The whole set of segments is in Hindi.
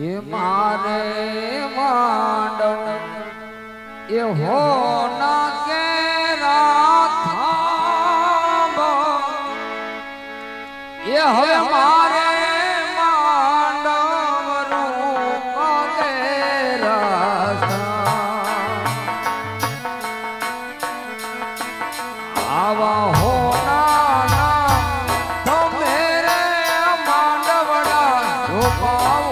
ये मारे मांडो ये हो ना के राथाबो ये हो मारे मांडो रूपो तेरा सा आवा हो ना ना तो मेरे मांडवड़ा रूपाओ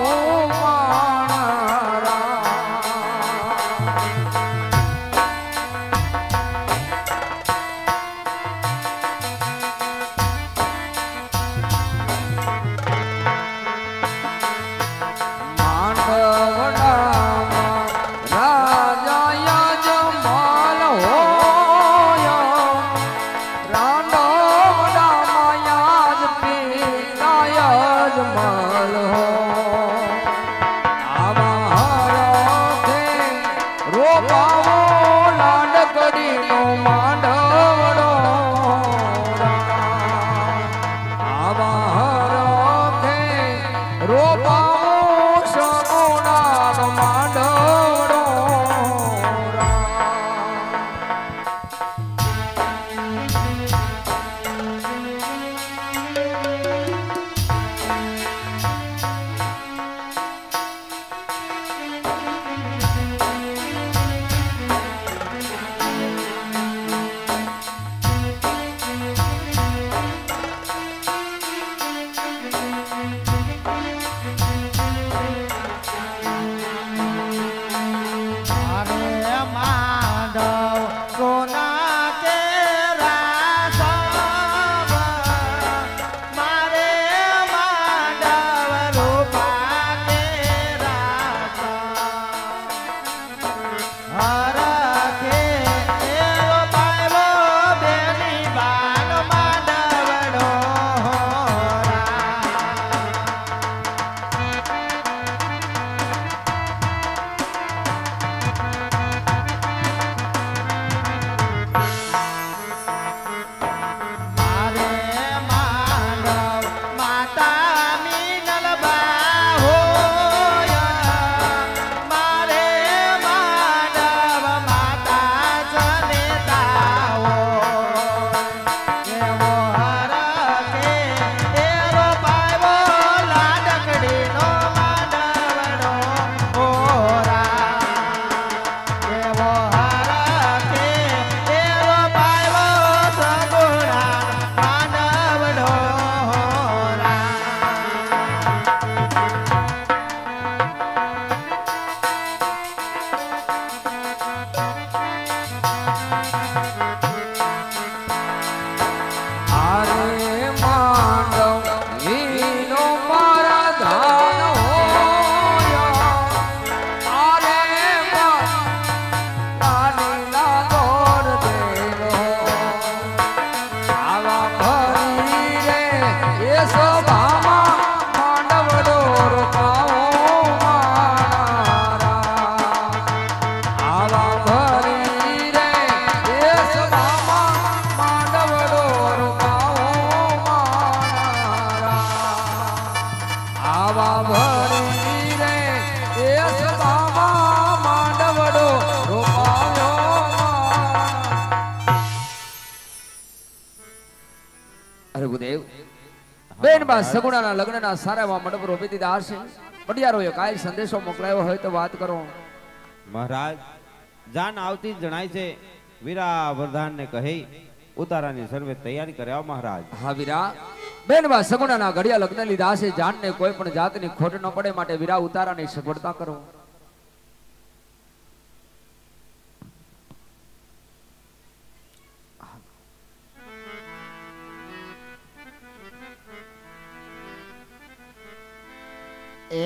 સગુણાના લગ્નના સારામાં મંડપ રોપી દીધા હશે પડિયારોએ કાલ સંદેશો મોકલાયો હોય તો વાત કરો મહારાજ જાન આવતી જણાય છે વીરા વરદાનને કહે ઉતારાની સર્વે તૈયારી કર્યા મહારાજ હા વીરા બેનવા સગુણાના ઘડિયા લગ્ન લીધા છે જાનને કોઈ પણ જાતની ખોટ ન પડે માટે વીરા ઉતારાની સગવડતા કરો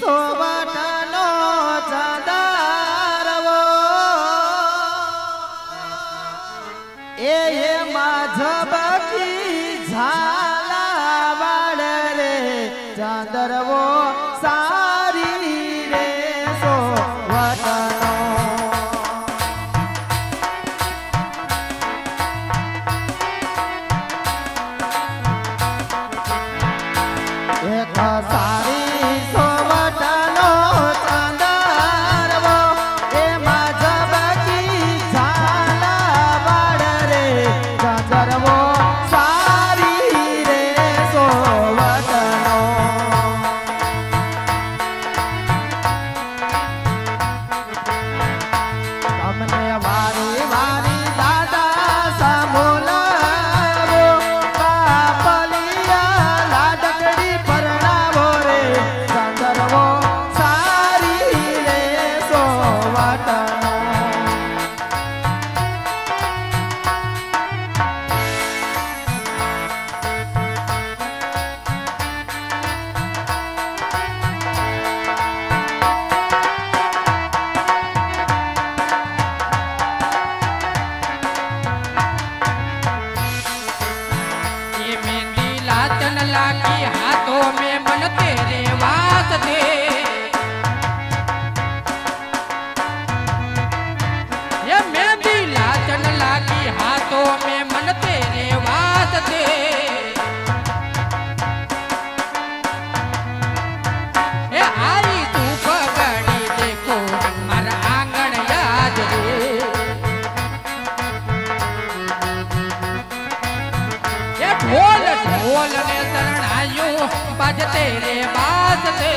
सोबतनो चादरवो ए माझबकी झाला वाडले चादरवो सारी के हाथों में मन तेरे वास्ते, ये मेहंदी लाचन लागी हाथों में मन तेरे वास्ते, ये आई तू पगड़ी देखो मर आंगन याद रे, ये ढोल ढोल ने शरणाइयों बज तेरे वास्ते,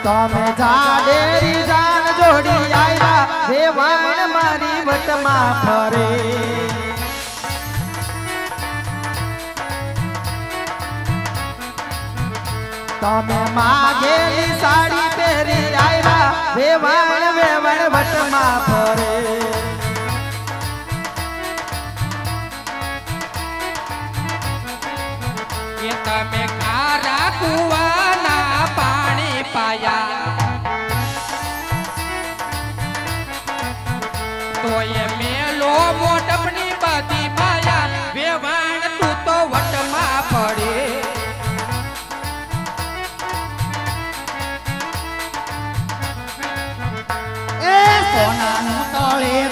तमे जाडेरी जान जोड़ी आया देवान मारी वटमा फरे, तमे मागेली साड़ी तेरी आया देवान वेवण वटमा फरे, ये तमे खारा कुआ पाया तो ये मेलो मोट अपनी बाती पाया वेवाण तू तो वटमा पड़े, ए सोना तले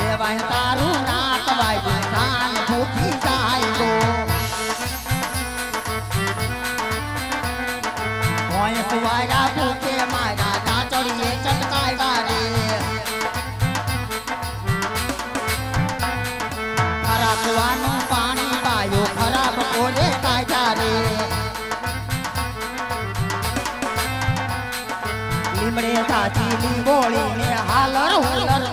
वेवाण तारू नाक वाई चीली बोली में हालर हुलर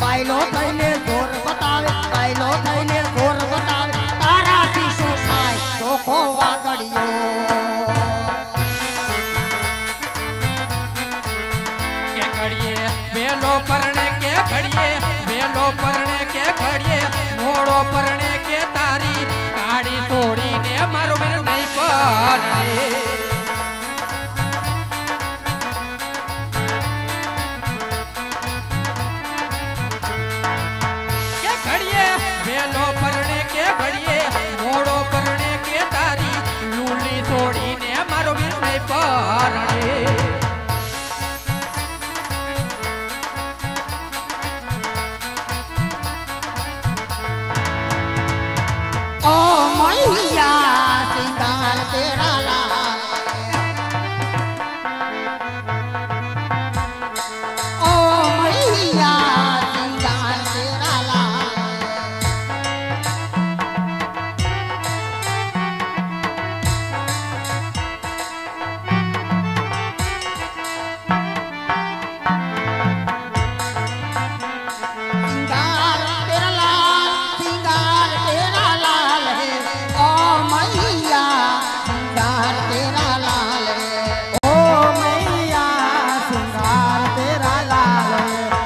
पायलो पहले।